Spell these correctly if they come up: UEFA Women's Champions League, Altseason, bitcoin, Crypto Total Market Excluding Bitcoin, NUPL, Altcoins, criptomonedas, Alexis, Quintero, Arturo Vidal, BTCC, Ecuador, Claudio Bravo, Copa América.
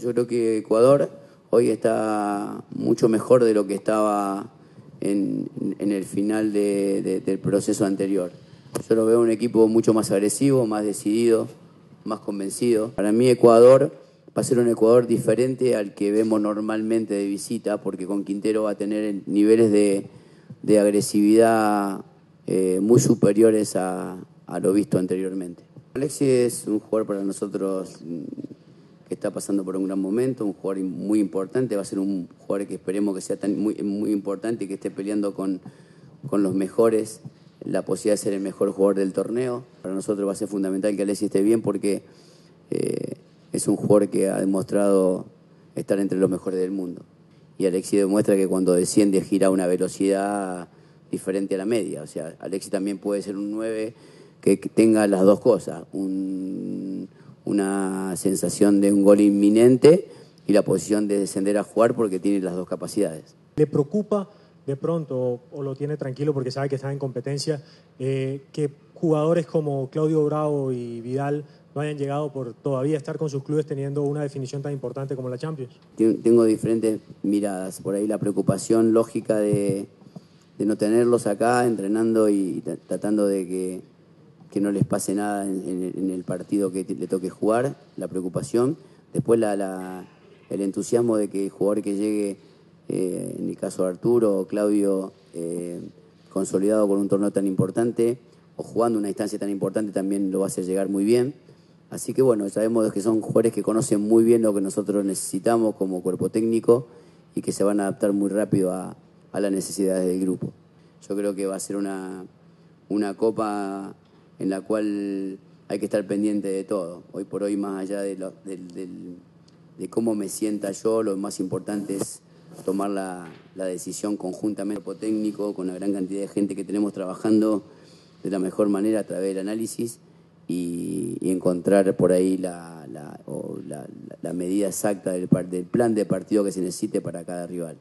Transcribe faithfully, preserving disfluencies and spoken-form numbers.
Yo creo que Ecuador hoy está mucho mejor de lo que estaba en, en el final de, de, del proceso anterior. Yo lo veo un equipo mucho más agresivo, más decidido, más convencido. Para mí Ecuador va a ser un Ecuador diferente al que vemos normalmente de visita, porque con Quintero va a tener niveles de, de agresividad eh, muy superiores a, a lo visto anteriormente. Alexis es un jugador para nosotros que está pasando por un gran momento, un jugador muy importante, va a ser un jugador que esperemos que sea tan, muy, muy importante y que esté peleando con, con los mejores la posibilidad de ser el mejor jugador del torneo. Para nosotros va a ser fundamental que Alexis esté bien porque eh, es un jugador que ha demostrado estar entre los mejores del mundo. Y Alexis demuestra que cuando desciende gira a una velocidad diferente a la media. O sea, Alexis también puede ser un nueve que tenga las dos cosas, un, una sensación de un gol inminente y la posición de descender a jugar porque tiene las dos capacidades. ¿Le preocupa de pronto o lo tiene tranquilo porque sabe que está en competencia eh, que jugadores como Claudio Bravo y Vidal no hayan llegado por todavía estar con sus clubes teniendo una definición tan importante como la Champions? Tengo diferentes miradas, por ahí la preocupación lógica de, de no tenerlos acá entrenando y tratando de que que no les pase nada en, en el partido que le toque jugar, la preocupación. Después la, la, el entusiasmo de que el jugador que llegue, eh, en el caso de Arturo o Claudio, eh, consolidado con un torneo tan importante o jugando una instancia tan importante también lo va a hacer llegar muy bien. Así que bueno, sabemos que son jugadores que conocen muy bien lo que nosotros necesitamos como cuerpo técnico y que se van a adaptar muy rápido a, a las necesidades del grupo. Yo creo que va a ser una, una copa en la cual hay que estar pendiente de todo. Hoy por hoy, más allá de, lo, de, de, de cómo me sienta yo, lo más importante es tomar la, la decisión conjuntamente con el técnico, con la gran cantidad de gente que tenemos trabajando de la mejor manera a través del análisis y, y encontrar por ahí la, la, o la, la medida exacta del, del plan de partido que se necesite para cada rival.